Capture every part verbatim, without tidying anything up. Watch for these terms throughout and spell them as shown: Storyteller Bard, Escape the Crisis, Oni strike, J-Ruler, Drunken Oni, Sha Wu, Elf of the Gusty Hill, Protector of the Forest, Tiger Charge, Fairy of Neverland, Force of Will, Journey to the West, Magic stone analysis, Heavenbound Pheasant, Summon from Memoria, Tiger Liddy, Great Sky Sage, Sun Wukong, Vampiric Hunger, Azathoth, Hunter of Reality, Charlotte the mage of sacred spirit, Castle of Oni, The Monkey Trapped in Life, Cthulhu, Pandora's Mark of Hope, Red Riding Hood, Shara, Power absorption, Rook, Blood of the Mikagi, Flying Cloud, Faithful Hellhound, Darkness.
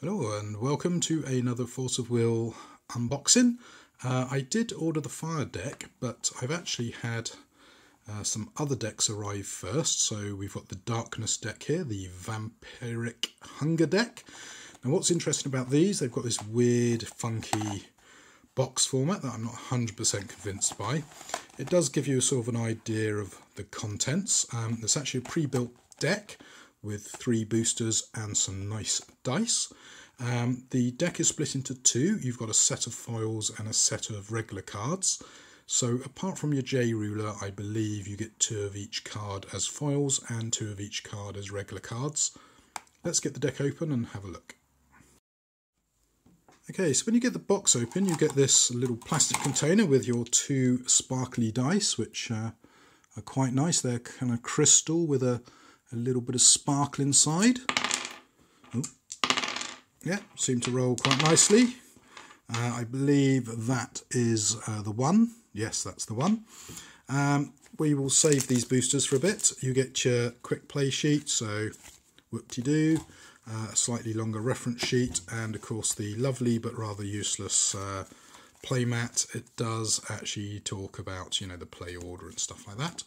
Hello and welcome to another Force of Will unboxing. Uh, I did order the Fire deck, but I've actually had uh, some other decks arrive first. So we've got the Darkness deck here, the Vampiric Hunger deck. Now what's interesting about these, they've got this weird, funky box format that I'm not one hundred percent convinced by. It does give you sort of an idea of the contents. Um, it's actually a pre-built deck with three boosters and some nice dice. Um, the deck is split into two. You've got a set of foils and a set of regular cards. So apart from your J-Ruler, I believe you get two of each card as foils and two of each card as regular cards. Let's get the deck open and have a look. Okay, so when you get the box open, you get this little plastic container with your two sparkly dice, which uh, are quite nice. They're kind of crystal with a A little bit of sparkle inside. Ooh. Yeah, seemed to roll quite nicely. Uh, I believe that is uh, the one. Yes, that's the one. Um, we will save these boosters for a bit. You get your quick play sheet, so whoop-de-doo, uh, a slightly longer reference sheet, and of course the lovely but rather useless uh, play mat. It does actually talk about, you know, the play order and stuff like that.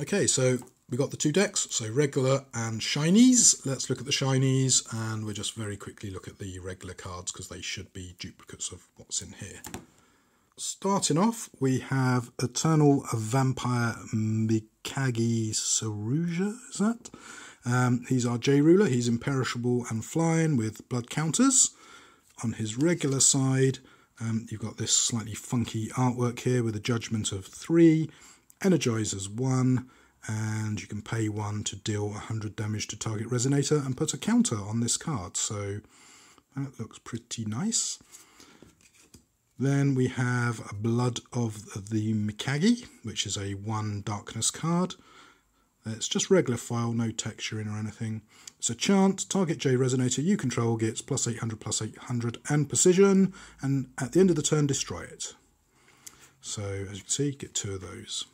Okay, so we got the two decks, so regular and shinies. Let's look at the shinies, and we'll just very quickly look at the regular cards because they should be duplicates of what's in here. Starting off, we have Eternal Vampire Mikagi Saruja, is that? Um, he's our J-Ruler. He's imperishable and flying with blood counters. On his regular side, um, you've got this slightly funky artwork here with a judgment of three, energizes one, and you can pay one to deal one hundred damage to target resonator and put a counter on this card. So that looks pretty nice. Then we have Blood of the Mikagi, which is a one darkness card. It's just regular file, no texturing or anything. It's a chant. Target J resonator you control gets plus eight hundred, plus eight hundred and precision, and at the end of the turn destroy it. So as you can see, get two of those.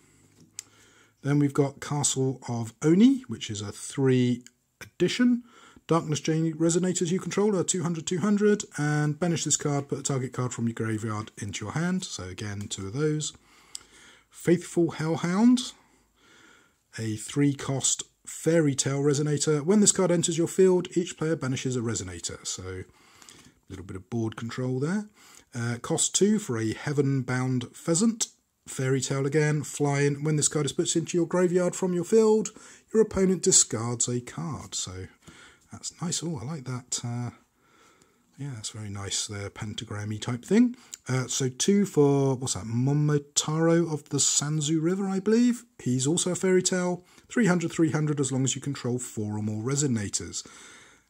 Then we've got Castle of Oni, which is a three addition. Darkness J resonators you control are two hundred, two hundred, and banish this card, put a target card from your graveyard into your hand. So again, two of those. Faithful Hellhound, a three cost fairy tale resonator. When this card enters your field, each player banishes a resonator. So a little bit of board control there. Uh, cost two for a Heavenbound Pheasant. Fairy tale again, flying. When this card is put into your graveyard from your field, your opponent discards a card. So that's nice. Oh, I like that. Uh, yeah, that's very nice. The pentagrammy type thing. Uh, so two for, what's that? Momotaro of the Sanzu River, I believe. He's also a fairy tale. three hundred, three hundred, as long as you control four or more resonators.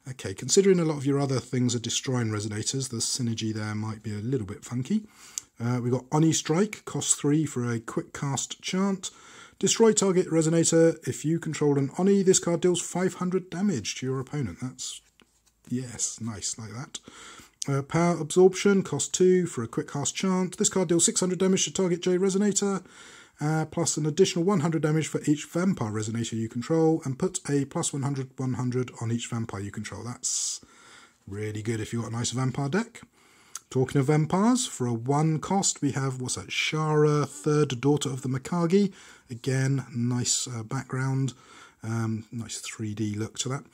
Okay, considering a lot of your other things are destroying resonators, the synergy there might be a little bit funky. Uh, we've got Oni Strike, cost three for a quick cast chant. Destroy target resonator. If you control an Oni, this card deals five hundred damage to your opponent. That's, yes, nice, like that. Uh, Power absorption, cost two for a quick cast chant. This card deals six hundred damage to target J resonator, uh, plus an additional one hundred damage for each vampire resonator you control, and put a plus one hundred, one hundred on each vampire you control. That's really good if you've got a nice vampire deck. Talking of vampires, for a one cost, we have, what's that, Shara, third daughter of the Mikagi. Again, nice uh, background, um, nice three D look to that.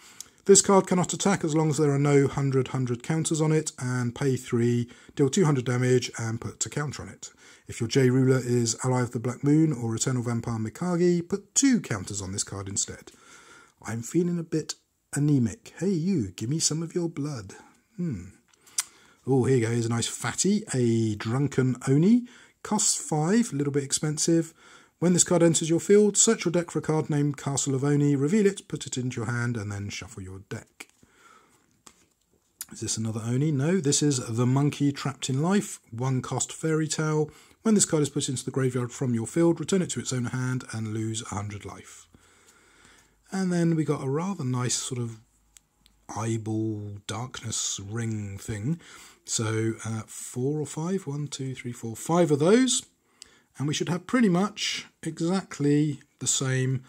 This card cannot attack as long as there are no one hundred, one hundred counters on it, and pay three, deal two hundred damage, and put a counter on it. If your J-Ruler is Ally of the Black Moon or Eternal Vampire Mikagi, put two counters on this card instead. I'm feeling a bit anemic. Hey you, give me some of your blood. Hmm. Oh, here you go, here's a nice fatty, a Drunken Oni. Costs five, a little bit expensive. When this card enters your field, search your deck for a card named Castle of Oni, reveal it, put it into your hand, and then shuffle your deck. Is this another Oni? No, this is The Monkey Trapped in Life, one cost fairy tale. When this card is put into the graveyard from your field, return it to its own hand and lose one hundred life. And then we got a rather nice sort of eyeball darkness ring thing. So uh, four or five, one, two, three, four, five of those, and we should have pretty much exactly the same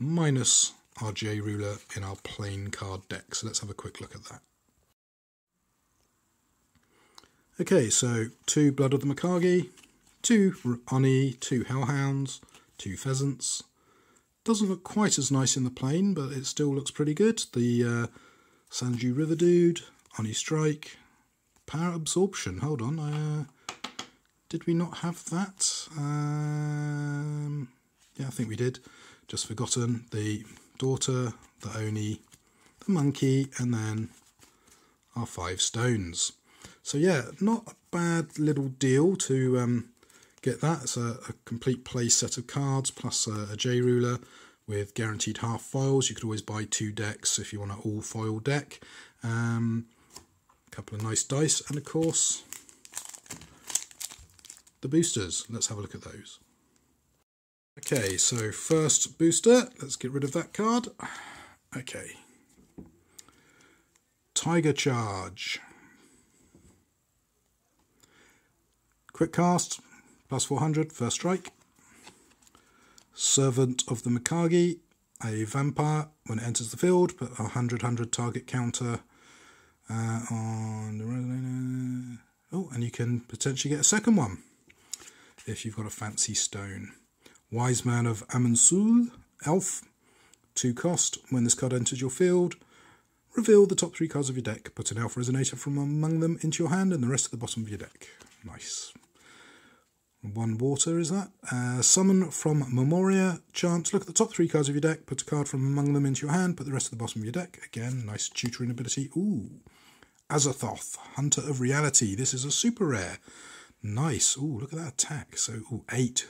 minus our J-Ruler in our plain card deck. So let's have a quick look at that. Okay, so two Blood of the Mikagi, two Oni, two Hellhounds, two Pheasants. Doesn't look quite as nice in the plain, but it still looks pretty good. The uh, Sanzu River dude, Oni strike, power absorption. Hold on, uh, did we not have that? Um, yeah, I think we did. Just forgotten the daughter, the Oni, the monkey, and then our five stones. So yeah, not a bad little deal to um, get that. It's a, a complete play set of cards plus a, a J-Ruler with guaranteed half foils. You could always buy two decks if you want an all foil deck. Um, a couple of nice dice, and of course the boosters. Let's have a look at those. Okay, so first booster. Let's get rid of that card. Okay, Tiger Charge. Quick cast, plus four hundred, first strike. Servant of the Mikagi, a vampire. When it enters the field, put a one hundred one hundred target counter uh, on... Oh, and you can potentially get a second one if you've got a fancy stone. Wise man of Amun-Sul, elf. Two cost, when this card enters your field, reveal the top three cards of your deck. Put an elf resonator from among them into your hand and the rest at the bottom of your deck. Nice. One water is that. Uh, summon from Memoria. Chant. Look at the top three cards of your deck. Put a card from among them into your hand. Put the rest at the bottom of your deck. Again, nice tutoring ability. Ooh. Azathoth, Hunter of Reality. This is a super rare. Nice. Ooh, look at that attack. So, ooh, eight.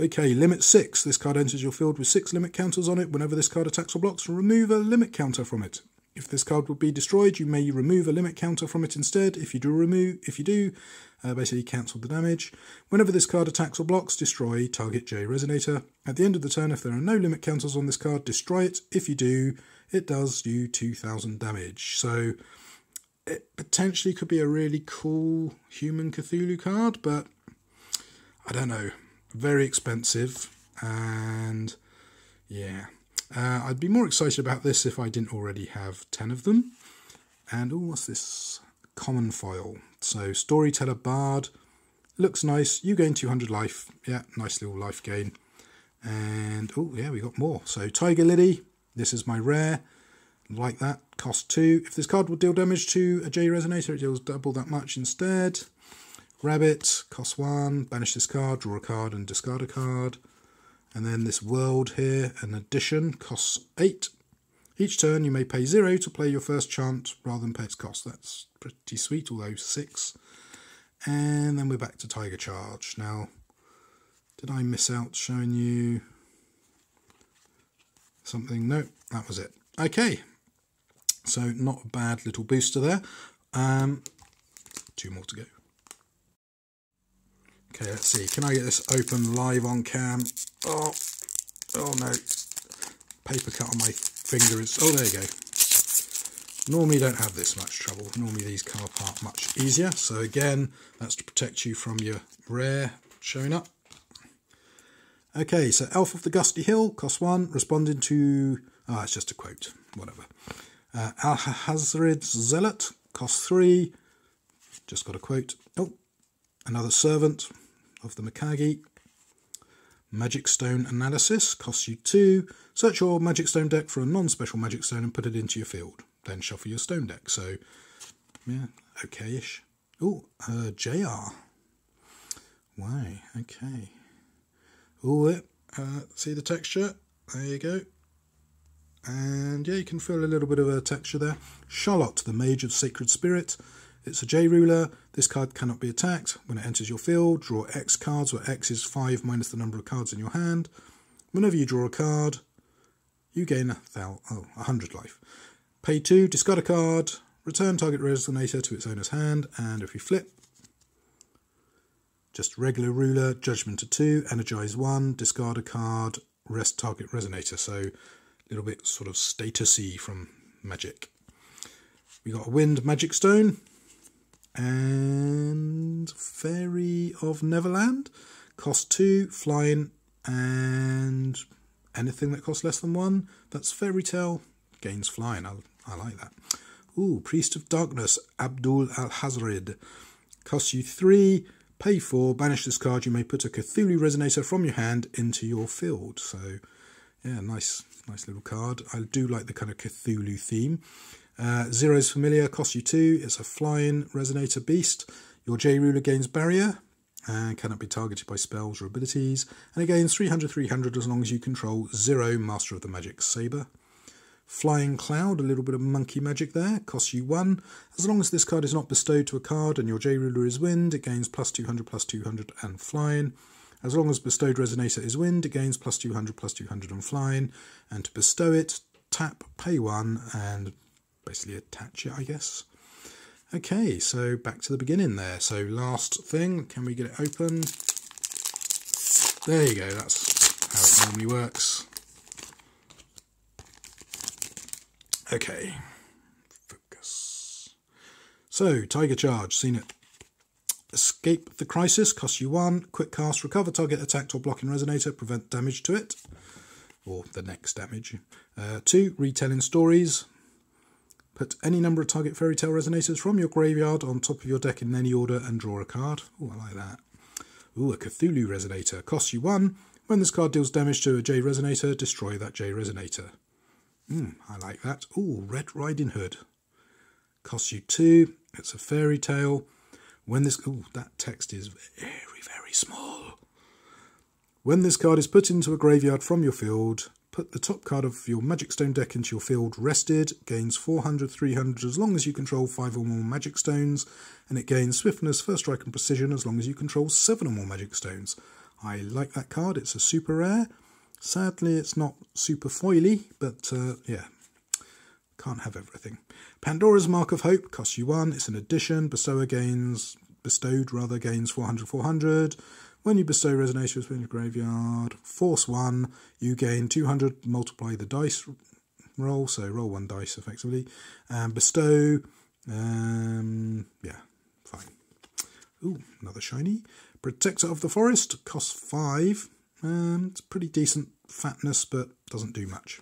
Okay, limit six. This card enters your field with six limit counters on it. Whenever this card attacks or blocks, remove a limit counter from it. If this card would be destroyed, you may remove a limit counter from it instead. If you do, remove, if you do uh, basically cancel the damage. Whenever this card attacks or blocks, destroy target J Resonator. At the end of the turn, if there are no limit counters on this card, destroy it. If you do, it does do two thousand damage. So it potentially could be a really cool human Cthulhu card, but I don't know. Very expensive, and yeah. Uh, I'd be more excited about this if I didn't already have ten of them. And, oh, what's this? Common foil. So, Storyteller Bard. Looks nice. You gain two hundred life. Yeah, nice little life gain. And, oh, yeah, we got more. So, Tiger Liddy. This is my rare. Like that. Cost two. If this card will deal damage to a J Resonator, it deals double that much instead. Rabbit. Cost one. Banish this card. Draw a card and discard a card. And then this world here, an addition, costs eight. Each turn you may pay zero to play your first chant rather than pay its cost. That's pretty sweet, although six. And then we're back to Tiger Charge. Now, did I miss out showing you something? No, that was it. Okay, so not a bad little booster there. Um, two more to go. Okay, let's see. Can I get this open live on cam? Oh, oh no. Paper cut on my finger is... Oh, there you go. Normally don't have this much trouble. Normally these come apart much easier. So again, that's to protect you from your rare showing up. Okay, so Elf of the Gusty Hill, cost one, responding to... Ah, oh, it's just a quote. Whatever. Uh, Alhazred's Zealot, cost three. Just got a quote. Oh, another Servant of the Mikagi. Magic stone analysis costs you two. Search your magic stone deck for a non-special magic stone and put it into your field. Then shuffle your stone deck. So, yeah, okay-ish. Oh, uh, J R. Wow, okay. Oh, uh, see the texture? There you go. And, yeah, you can feel a little bit of a texture there. Charlotte, the mage of sacred spirit. It's a J-Ruler. This card cannot be attacked. When it enters your field, draw X cards, where X is five minus the number of cards in your hand. Whenever you draw a card, you gain a thou oh, one hundred life. Pay two, discard a card, return target resonator to its owner's hand, and if you flip, just regular ruler, judgment to two, energize one, discard a card, rest target resonator. So a little bit sort of statusy from Magic. We got a wind magic stone. And Fairy of Neverland, cost two, flying, and Anything that costs less than one, that's Fairy Tale, gains flying. I, I like that. Ooh, Priest of Darkness, Abdul Alhazred. Costs you three, pay four, banish this card. You may put a Cthulhu Resonator from your hand into your field. So, yeah, nice, nice little card. I do like the kind of Cthulhu theme. Uh, Zero's Familiar, costs you two. It's a flying Resonator beast. Your J-Ruler gains barrier and cannot be targeted by spells or abilities. And it gains three hundred three hundred as long as you control Zero, Master of the Magic Sabre. Flying Cloud, a little bit of monkey magic there, costs you one. As long as this card is not bestowed to a card and your J-Ruler is wind, it gains plus two hundred, plus two hundred and flying. As long as bestowed Resonator is wind, it gains plus two hundred, plus two hundred and flying. And to bestow it, tap, pay one and basically attach it, I guess. Okay, so back to the beginning there. So last thing, can we get it open? There you go, that's how it normally works. Okay, focus. So, Tiger Charge, seen it. Escape the Crisis, costs you one. Quick cast, recover target attacked or blocking Resonator, prevent damage to it. Or the next damage. Uh, two, Retelling Stories. Put any number of target Fairy Tale Resonators from your graveyard on top of your deck in any order and draw a card. Ooh, I like that. Ooh, a Cthulhu Resonator. Costs you one. When this card deals damage to a J Resonator, destroy that J Resonator. Hmm, I like that. Ooh, Red Riding Hood. Costs you two. It's a Fairy Tale. When this... Ooh, that text is very, very small. When this card is put into a graveyard from your field... Put the top card of your Magic Stone deck into your field rested, gains four hundred, three hundred as long as you control five or more Magic Stones, and it gains Swiftness, First Strike and Precision as long as you control seven or more Magic Stones. I like that card, it's a super rare. Sadly it's not super foily, but uh, yeah, can't have everything. Pandora's Mark of Hope, costs you one, it's an addition, bestower gains, bestowed rather gains four hundred, four hundred. When you bestow Resonators in your graveyard, force one, you gain two hundred, multiply the dice roll, so roll one dice effectively, and bestow, um, yeah, fine. Ooh, another shiny. Protector of the Forest, costs five, um, it's pretty decent fatness, but doesn't do much.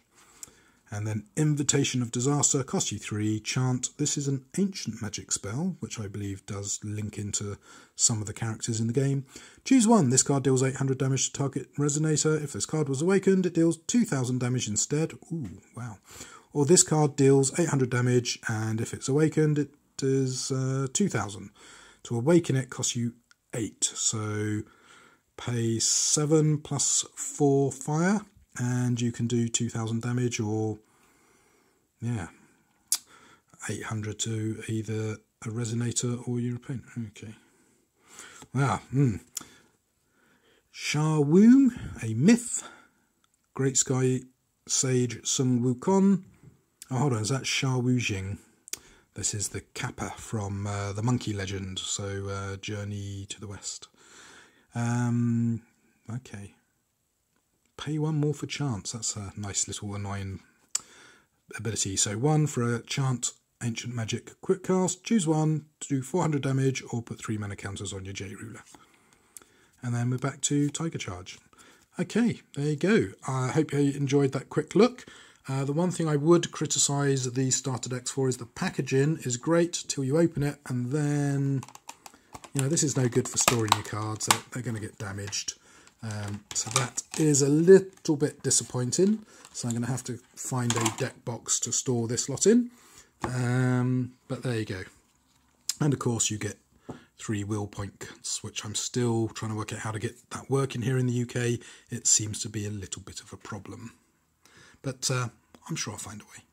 And then Invitation of Disaster, costs you three, chant. This is an ancient magic spell, which I believe does link into some of the characters in the game. Choose one. This card deals eight hundred damage to target Resonator. If this card was awakened, it deals two thousand damage instead. Ooh, wow. Or this card deals eight hundred damage, and if it's awakened, it does uh, two thousand. To awaken it, costs you eight. So pay seven plus four fire. And you can do two thousand damage or, yeah, eight hundred to either a Resonator or your opponent. Okay. Wow. Mm. Sha Woom, a myth. Great Sky Sage Sun Wukong. Oh, hold on, is that Sha Wu Jing? This is the Kappa from uh, the Monkey Legend, so uh, Journey to the West. Um, okay. Pay one more for chance. That's a nice little annoying ability. So one for a chant, ancient magic, quick cast. Choose one, do four hundred damage, or put three mana counters on your J-Ruler. And then we're back to Tiger Charge. Okay, there you go. I hope you enjoyed that quick look. Uh, the one thing I would criticise these starter decks for is the packaging is great till you open it, and then, you know, this is no good for storing your cards. They're, they're going to get damaged. Um, so that is a little bit disappointing, so I'm going to have to find a deck box to store this lot in, um, but there you go. And of course you get three will points, which I'm still trying to work out how to get that working here in the U K. It seems to be a little bit of a problem, but uh, I'm sure I'll find a way.